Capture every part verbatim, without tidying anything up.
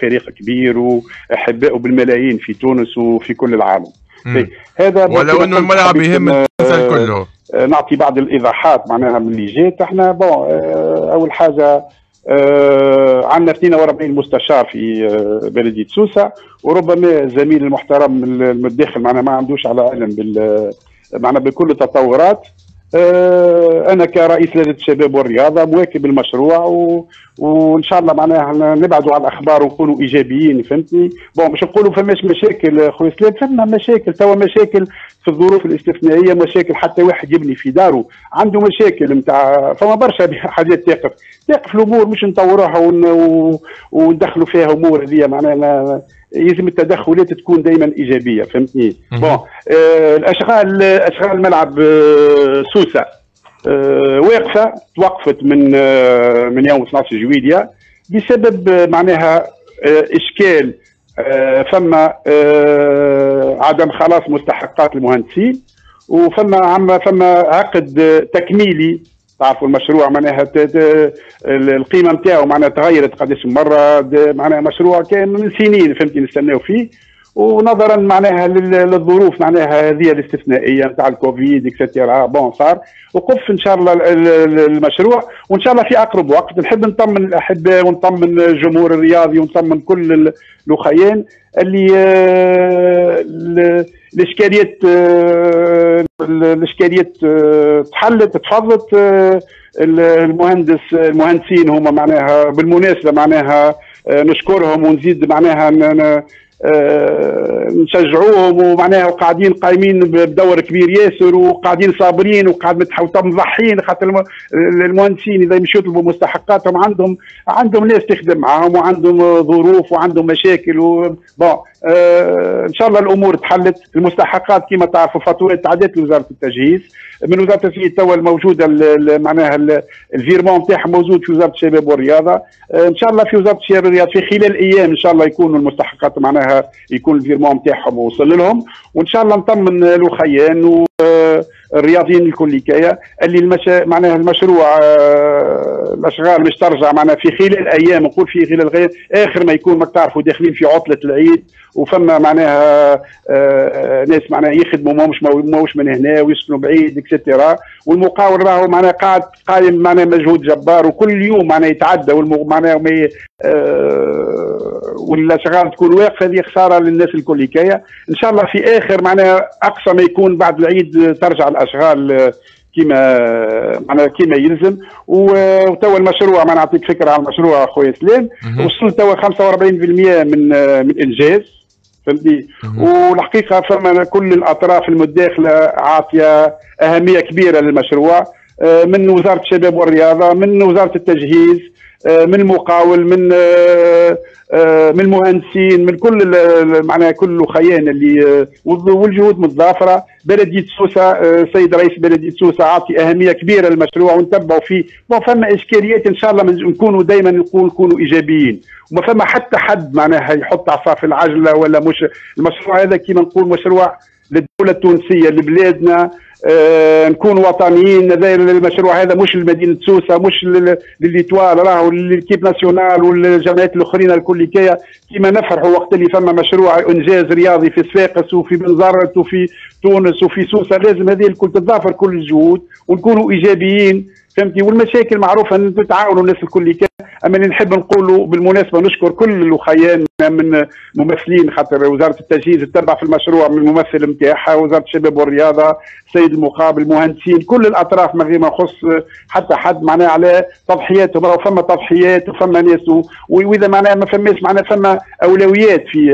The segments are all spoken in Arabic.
فريق كبير واحبائه بالملايين في تونس وفي كل العالم. هذا ولو انه الملعب يهم التونس كله. نعطي بعض الايضاحات معناها من اللي جات. احنا بون اول حاجه آه عندنا اثنين وأربعين مستشار في آه بلديه سوسه، وربما زميل المحترم المتداخل معنا ما عندوش على علم بال معنا بكل التطورات. آه انا كرئيس لجنه الشباب والرياضه مواكب المشروع و... وان شاء الله معناها نبعدوا على الاخبار ونكونوا ايجابيين، فهمتني؟ بون باش نقولوا فماش مشاكل خويا سلام، فما مشاكل توا، مشاكل في الظروف الاستثنائيه، مشاكل حتى واحد يبني في داره عنده مشاكل نتاع، فما برشا حاجات تقف تقف الامور مش نطوروها ون... و... وندخلوا فيها امور هذيا معناها، يلزم التدخلات تكون دائما ايجابيه، فهمتني؟ بون آه الاشغال اشغال ملعب آه سوسه آه واقفه، توقفت من آه من يوم اثناعش جويليه بسبب آه معناها آه اشكال آه فما آه عدم خلاص مستحقات المهندسين، وفما عم فما عقد آه تكميلي. تعرفوا المشروع معناها القيمه نتاعو معناها تغيرت قداش مره، معناها مشروع كان من سنين فهمتني نستناو فيه، ونظرا معناها للظروف معناها هذه الاستثنائيه نتاع الكوفيد اكسترا، بون صار وقف ان شاء الله المشروع، وان شاء الله في اقرب وقت نحب نطمن الاحباء ونطمن الجمهور الرياضي ونطمن كل الاخيان اللي الاشكاليات الاشكاليات تحلت تفضت. المهندس المهندسين هما معناها بالمناسبه معناها نشكرهم ونزيد معناها نشجعوهم، ومعناها وقاعدين قايمين بدور كبير ياسر، وقاعدين صابرين وقاعد مضحين، خاطر المهندسين اذا مشيو يطلبوا مستحقاتهم عندهم عندهم ناس تخدم معاهم وعندهم ظروف وعندهم مشاكل و... بون آه ان شاء الله الامور تحلت. المستحقات كما تعرفوا فاتورات تعدات لوزاره التجهيز، من وزاره التجهيز توا الموجوده معناها الفيرمون نتاعها موجود في وزاره الشباب والرياضه. آه ان شاء الله في وزاره الشباب والرياضه في خلال ايام ان شاء الله يكونوا المستحقات معناها يكون الفيرمون نتاعهم وصل لهم، وان شاء الله نطمن الاخيان و الرياضيين الكليكايا اللي المش... معناها المشروع آه... الاشغال مش ترجع معناها في خلال ايام، نقول في خلال غير اخر ما يكون، ما تعرفوا داخلين في عطله العيد، وفما معناها آه... ناس معناها يخدموا ماهمش ماهوش من هنا ويسكنوا بعيد اكسترا، والمقاول راهو معناها قاعد قايم معناها مجهود جبار، وكل يوم معناها يتعدى والم... معناها مي... آه... والاشغال تكون واقفه، هذه خساره للناس الكليكايا. ان شاء الله في اخر معناها اقصى ما يكون بعد العيد ترجع الاشغال كما معناها كما يلزم. وتوا المشروع ما نعطيك فكره على المشروع خويا سلام، وصلت توا خمسة وأربعين بالمئة من من انجاز فهمتني، والحقيقه فما كل الاطراف المتداخله عاطيه اهميه كبيره للمشروع، من وزاره الشباب والرياضه، من وزاره التجهيز، من المقاول، من من المهندسين، من كل معناها كل خيانه اللي والجهود متضافره. بلديه سوسه السيد رئيس بلديه سوسه عاطي اهميه كبيره للمشروع ونتبعوا فيه، ما فما اشكاليات ان شاء الله نكونوا دائما نكونوا ايجابيين، وما فما حتى حد معناها يحط عصا في العجله ولا مش. المشروع هذا كيما نقول مشروع للدوله التونسيه لبلادنا، آه نكون وطنيين. هذا المشروع هذا مش لمدينه سوسه، مش لليتوال، راهو للكيب ناسيونال والجمعيات الاخرين الكل كيما كي نفرحوا وقت اللي فما مشروع انجاز رياضي في صفاقس وفي بنزرت وفي تونس وفي سوسه. لازم هذه الكل تتضافر كل الجهود ونكونوا ايجابيين فهمتي، والمشاكل معروفه نتعاونوا الناس الكل كيما. اما اللي نحب نقولوا بالمناسبه نشكر كل الاخيان من ممثلين، خاطر وزاره التجهيز تتبع في المشروع من الممثل نتاعها، وزاره الشباب والرياضه، السيد المقابل، المهندسين، كل الاطراف من غير ما نخص حتى حد معناها على تضحياتهم. راهو فما تضحيات وفما ناس، واذا معناها ما فماش معناها فما اولويات في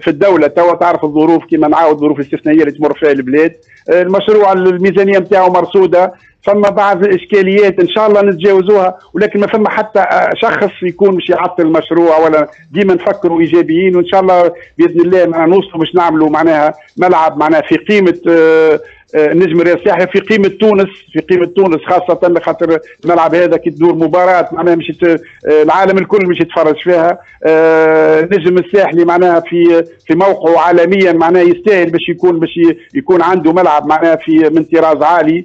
في الدوله توا، تعرف الظروف كما نعاود الظروف الاستثنائيه اللي تمر فيها البلاد. المشروع الميزانيه نتاعو مرصوده، فما بعض الاشكاليات ان شاء الله نتجاوزوها، ولكن ما فما حتى شخص يكون مش يعطل المشروع، ولا ديما نفكروا ايجابيين، وان شاء الله باذن الله معناها نوصلوا باش نعملوا معناها ملعب معناها في قيمه النجم الرياضي الساحلي، في قيمه تونس، في قيمه تونس خاصه، خاطر الملعب هذا كي تدور مباراه معناها مش العالم الكل مش يتفرج فيها. النجم الساحلي معناها في في موقعه عالميا معناها يستاهل باش يكون باش يكون عنده ملعب معناها في من طراز عالي.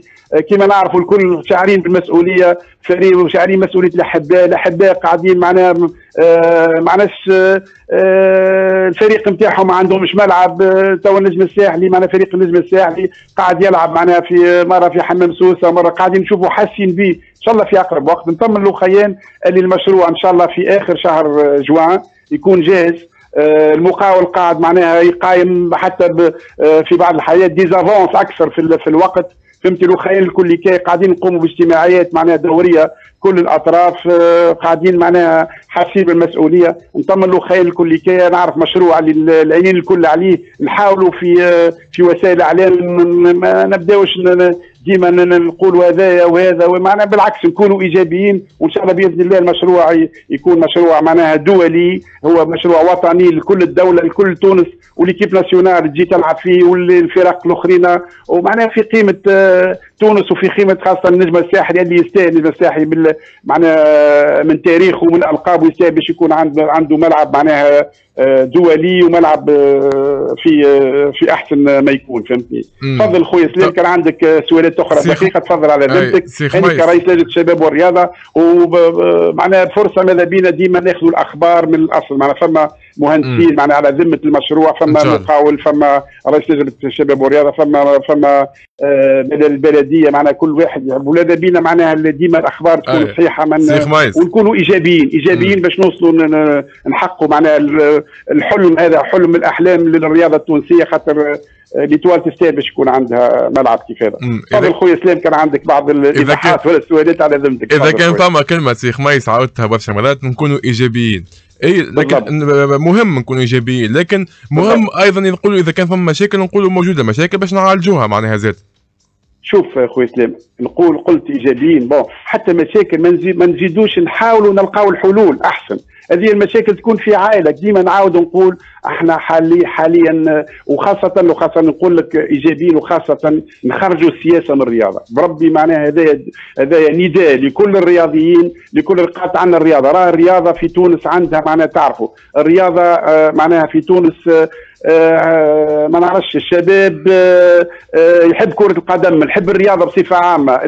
كما نعرفوا الكل شاعرين بالمسؤوليه، فريق وشاعرين مسؤوليه الاحباء، الاحباء قاعدين معناها آه معناش آه آه الفريق نتاعهم ما عندهمش ملعب. تو النجم الساحلي معنا فريق النجم الساحلي قاعد يلعب معنا في مره في حمام سوسه، مره قاعدين نشوفوا حاسين به. ان شاء الله في اقرب وقت نطمن له خيان اللي المشروع ان شاء الله في اخر شهر جوان يكون جاهز. المقاول قاعد معناها يقايم حتى في بعض الحالات ديزافونس اكثر في في الوقت، فهمتي لو خيال الكليكاي قاعدين نقوموا باجتماعيات معناها دوريه، كل الاطراف قاعدين معناها حاسين بالمسؤوليه. نطمن لو خيال الكليكاي، نعرف مشروع اللي العينين الكل عليه، نحاولوا في في وسائل الاعلام ما نبداوش ديما نقولوا هذايا وهذا، ومعناها بالعكس نكونوا ايجابيين، وان شاء الله باذن الله المشروع يكون مشروع معناها دولي، هو مشروع وطني لكل الدوله لكل تونس، وليكيب ناسيونال تجي تلعب فيه والفرق الاخرين، ومعناها في قيمه تونس وفي قيمه خاصه النجم الساحلي اللي يستاهل النجم الساحلي معناها من تاريخه ومن القابه، يستاهل باش يكون عنده عنده ملعب معناها دولي وملعب في في احسن ما يكون، فهمتني؟ تفضل خويا سليم، كان عندك سؤالات اخرى دقيقه تفضل على ذمتك. انا كرئيس لجنه الشباب والرياضه ومعناها بفرصه ماذا بينا ديما ناخذوا الاخبار من الاصل، معناها فما مهندسين معناها على ذمه المشروع، فما مقاول، فما رئيس لجنه الشباب والرياضه، فما فما من البلديه، معناها كل واحد وماذا بينا معناها ديما الاخبار تكون صحيحه ونكونوا ايجابيين ايجابيين باش نوصلوا نحققوا معناها الحلم هذا، حلم من الاحلام للرياضه التونسيه، خاطر ليتوال تستاهل باش يكون عندها ملعب كيف هذا. تفضل خويا سلام، كان عندك بعض الايضاحات ولا السؤالات على ذمتك. اذا كان فما كلمه سي خميس عاودتها برشا مرات، نكونوا ايجابيين. اي لكن مهم نكونوا ايجابيين، لكن مهم ايضا نقولوا اذا كان فما مشاكل نقولوا موجوده مشاكل باش نعالجوها معناها زاد. شوف خويا سلام، نقول قلت ايجابيين، بون حتى مشاكل ما نزيدوش، نحاولوا نلقاو الحلول احسن. هذه المشاكل تكون في عائلة، ديما نعاود نقول احنا حالي حاليا وخاصة وخاصة نقول لك ايجابيين، وخاصة نخرجوا السياسة من الرياضة، بربي معناها هذايا هذايا نداء لكل الرياضيين لكل القطاع عن الرياضة، راه الرياضة في تونس عندها معناها تعرفوا، الرياضة آه معناها في تونس آه آه ما نعرفش، الشباب آه آه يحب كرة القدم، يحب الرياضة بصفة عامة،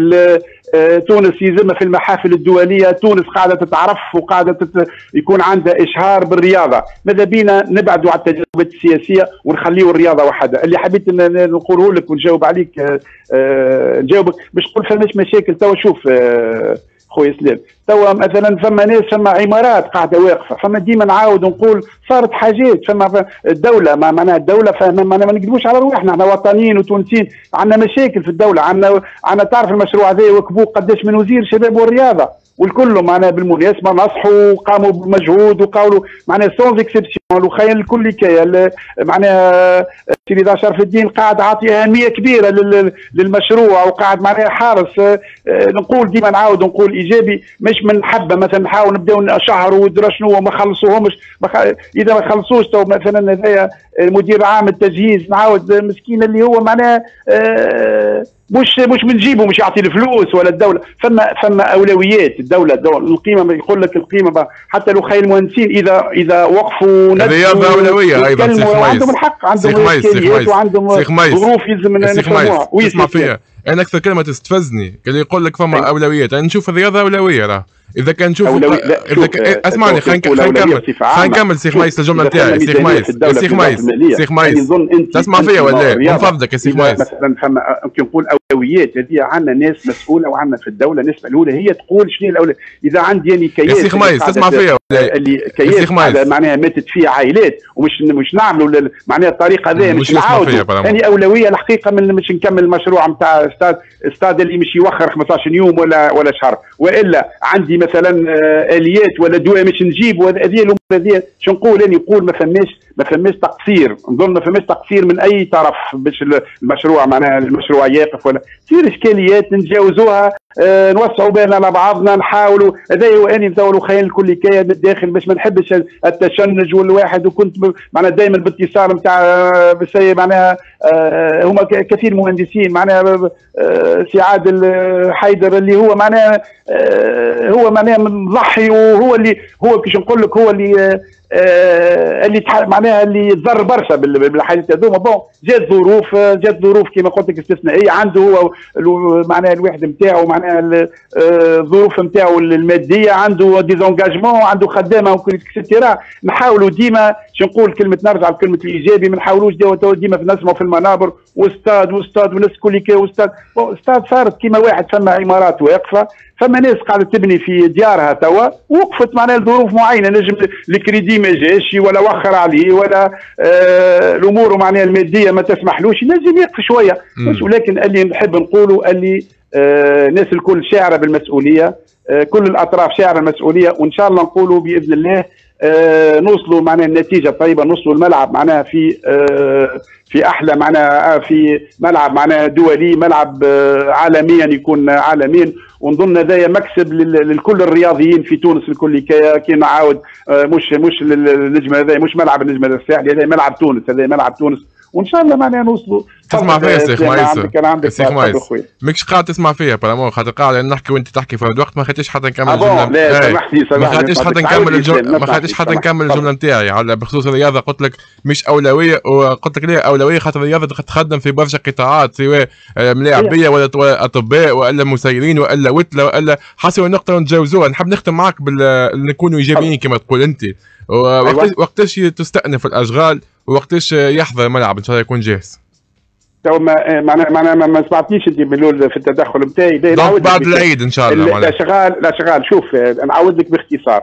تونس يلزمها في المحافل الدولية، تونس قاعدة تتعرف وقاعدة تت... يكون عندها إشهار بالرياضة. ماذا بينا نبعدوا على التجربة السياسية ونخليوا الرياضة وحدها. اللي حبيت نقوله لك ونجاوب عليك أه أه نجاوبك باش تقول فماش مشاكل. توا شوف أه خويا سلام، توا مثلا فما ناس فما عمارات قاعده واقفه، فما ديما نعاود نقول صارت حاجات، فما الدوله ما معناها الدوله فما ما نكذبوش على رواحنا، احنا وطنيين وتونسيين عندنا مشاكل في الدوله، عندنا عندنا تعرف المشروع هذا وكبوه قداش من وزير الشباب والرياضه، والكل معناها بالمناسبه نصحوا وقاموا بمجهود وقالوا معناها سونز اكسبسيون وخيال الكل كايا معناها سيدي دا شرف الدين قاعد عاطي اهميه كبيره للمشروع وقاعد معناها حارس. نقول ديما نعاود نقول ايجابي، مش من حبه مثلا نحاول نبداو نشهروا ودرا شنو وما خلصوهمش، اذا ما خلصوش تو مثلا هذايا المدير عام التجهيز نعاود مسكين اللي هو معناها مش مش من جيبه، مش يعطي الفلوس ولا الدوله، فما فما اولويات الدوله، الدوله القيمه يقول لك القيمه، حتى لو خير المهندسين اذا اذا وقفوا الرياضه اولويه ايضا. سي خميس عندهم الحق، عندهم مسؤوليات وعندهم ظروف يلزم نفهموها. اسمع فيا، انا اكثر كلمه تستفزني اللي يقول لك فما أيوة. اولويات، انا نشوف الرياضه اولويه راه. اذا كان نشوف أولوي... اذا كان... أه... اسمعني خلينا نكمل خلينا نكمل سي خميس الجمله نتاعي. سي خميس سي خميس سي خميس تسمع فيا ولا من فضلك يا سي خميس؟ مثلا فما ممكن نقول اولويات، هذه عندنا ناس مسؤوله وعندنا في الدوله ناس مسؤوله هي تقول شنو الاولويات. اذا عندي يعني كياس سي خميس تسمع فيا اللي كياس معناها ماتت فيها عائلات ومش مش نعملوا معناها الطريقه هذه مش نعاودوا، يعني اولويه الحقيقه من مش نكمل المشروع نتاع استاد استاد اللي مش يوخر خمسطاش يوم ولا ولا شهر، والا عندي مثلا اليات ولا دواء مش نجيب، هذه الامور هذه شنو نقول انا نقول ما فماش ما فماش تقصير، نظن ما فماش تقصير من اي طرف باش المشروع معناها المشروع يقف ولا تصير اشكاليات نتجاوزوها أه نوسعوا بينا على بعضنا نحاولوا هذا هو اني ندوروا خيال الكل كاية من الداخل باش ما نحبش التشنج والواحد. وكنت معناها دائما باتصال نتاع بالسي معناها أه هما كثير مهندسين معناها أه سي عادل حيدر اللي هو معناها أه هو معناها مضحي، وهو اللي هو كيش نقول لك هو اللي اللي معناها اللي تضر برشا بالحاجات هذوما. بون جات ظروف جات ظروف كما قلت لك استثنائيه عنده هو معناها الواحد نتاعو معناها الظروف نتاعو الماديه، عنده ديزونجاجمون، عنده خدامه وكسيتيرا. نحاولوا ديما شو نقول كلمه، نرجع لكلمه الايجابي، ما نحاولوش ديما نسمعوا في المنابر واستاد واستاد والناس كل كي واستاد. استاد صارت كيما واحد فما عمارات واقفه، فما ناس قاعده تبني في ديارها توا، وقفت معناها لظروف معينه، نجم الكريدي ما جاش ولا وخر عليه ولا آه الامور معناها الماديه ما تسمحلوش، لازم يقف شويه. ولكن اللي نحب نقوله اللي آه الناس الكل شاعره بالمسؤوليه، آه كل الاطراف شاعره بالمسؤوليه، وان شاء الله نقولوا باذن الله آه نوصلوا معناها النتيجه الطيبه، نوصلوا الملعب معناها في آه في احلى معناها في ملعب معناها دولي، ملعب آه عالميا، يكون عالميا. ونظن هذايا مكسب لكل الرياضيين في تونس الكل. كي نعاود آه مش مش النجمه هذايا، مش ملعب النجمه الساحلي، هذايا ملعب تونس، هذايا ملعب تونس. وان شاء الله معناها نوصلوا. تسمع فيا سيخ مايس؟ سيخ مايس ماكش قاعد تسمع فيا برامون، خاطر قاعد نحكي وانت تحكي في الوقت، ما خليتش حتى نكمل الجمله. لا سامحني سامحني، ما خليتش حتى نكمل الجمله، ما خليتش حتى نكمل الجمله نتاعي على بخصوص الرياضه. قلت لك مش اولويه، وقلت لك ليه اولويه؟ خاطر الرياضه تخدم في برشا قطاعات، سواء ملاعبيه ولا اطباء ولا مسيرين ولا وتله ولا حسب النقطه ونتجاوزوها. نحب نختم معك بال نكونوا ايجابيين كما تقول انت. وقتاش تستأنف الاشغال ووقتاش يحضر الملعب ان شاء الله يكون جاهز؟ تو ما معناها ما سمعتنيش انت باللول في التدخل نتاعي. دونك بعد العيد ان شاء الله. الاشغال الاشغال شوف نعاود لك باختصار.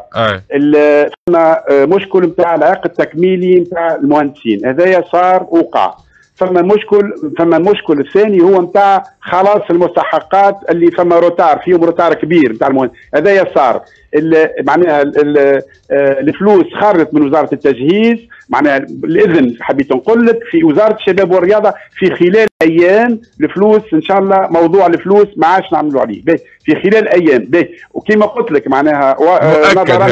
فما مشكل نتاع العقد التكميلي نتاع المهندسين، هذايا صار وقع. فما مشكل فما المشكل الثاني هو نتاع خلاص المستحقات اللي فما روتار فيهم، روتار كبير نتاع المهندسين، هذايا صار. معناها الفلوس خرجت من وزاره التجهيز، معناها الاذن حبيت نقول لك في وزاره الشباب والرياضه في خلال ايام الفلوس ان شاء الله. موضوع الفلوس ما عادش نعملوا عليه في خلال ايام، وكما قلت لك معناها نظرا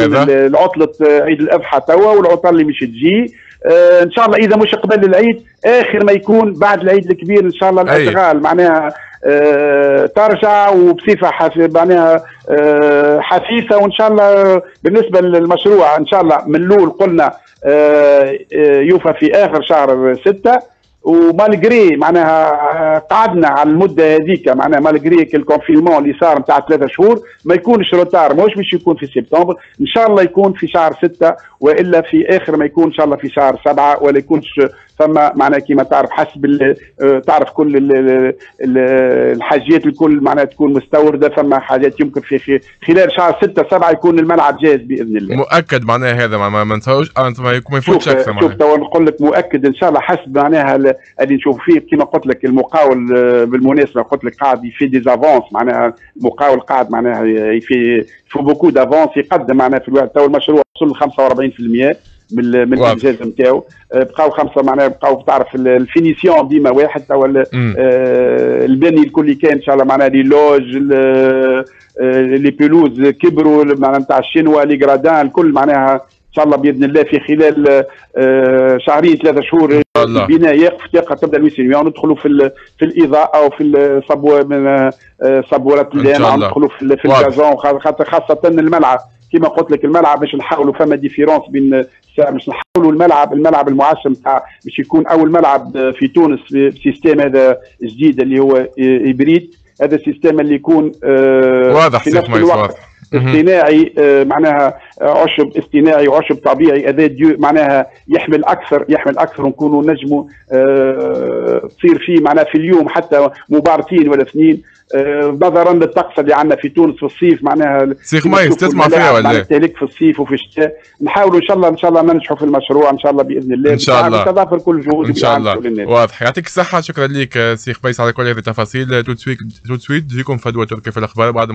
لعطله عيد الاضحى توا والعطله اللي مش تجي ان شاء الله، اذا مش قبل العيد اخر ما يكون بعد العيد الكبير ان شاء الله الاشغال معناها أه ترجع وبصفه معناها أه حثيثه. وان شاء الله بالنسبه للمشروع ان شاء الله من الاول قلنا أه يوفى في اخر شهر ستة، ومالجري معناها قعدنا على المده هذيك معناها مالجري الكونفينمون اللي صار نتاع ثلاثة شهور، ما يكونش روتار، ماهوش باش يكون في سبتمبر، ان شاء الله يكون في شهر ستة والا في اخر ما يكون ان شاء الله في شهر سبعة، ولا يكونش فما معناها كيما تعرف حسب تعرف كل الحاجيات الكل معناها تكون مستورده، فما حاجات يمكن في خلال شهر ستة سبعة يكون الملعب جاهز باذن الله. مؤكد معناها هذا ما ما نساوش ما يفوتش اكثر. شوف تو نقول لك مؤكد ان شاء الله حسب معناها اللي نشوف فيه كيما قلت لك المقاول بالمناسبه قلت لك قاعد يفي ديزافونس معناها المقاول قاعد معناها يفي فو بوكو دافونس يقدم معناها في الواحد. تو المشروع وصل خمسة وأربعين بالمئة من من الانجاز نتاعو، بقاو خمسه معناها بقاو تعرف الفينيسيون ديما واحد توا البني الكل كان ان شاء الله معناها لي لوج لي بيلوز كبروا معناها نتاع الشينوا لي غرادان الكل معناها ان شاء الله باذن الله في خلال شهرين ثلاثه شهور البناء يقف تلقى تبدا الويسينيون ندخلوا في في الاضاءه وفي الصبوه من صبورات اللام ندخلوا في في الجازون، خاصه الملعب كما قلت لك الملعب باش نحاولوا فما ديفيرونس بين باش نحاولوا الملعب الملعب المعشم تاع باش يكون اول ملعب في تونس بسيستم هذا جديد اللي هو هبريد، هذا السيستم اللي يكون واضح في نفس الوقت اصطناعي معناها عشب اصطناعي وعشب طبيعي، هذا معناها يحمل اكثر يحمل اكثر ونكونوا نجموا تصير فيه معناها في اليوم حتى مبارتين ولا اثنين، نظرا للطقس اللي عندنا في تونس في الصيف معناها. سيخ مايس تسمع فيها ولا لا؟ استهلاك في الصيف وفي الشتاء، نحاولوا ان شاء الله ان شاء الله ننجحوا في المشروع ان شاء الله باذن الله. ان شاء الله تضافر كل جهود ان شاء الله. واضح، يعطيك الصحه، شكرا لك سيخ مايس على كل هذه التفاصيل. تو تسويت تجيكم فدوى تركي في الاخبار بعد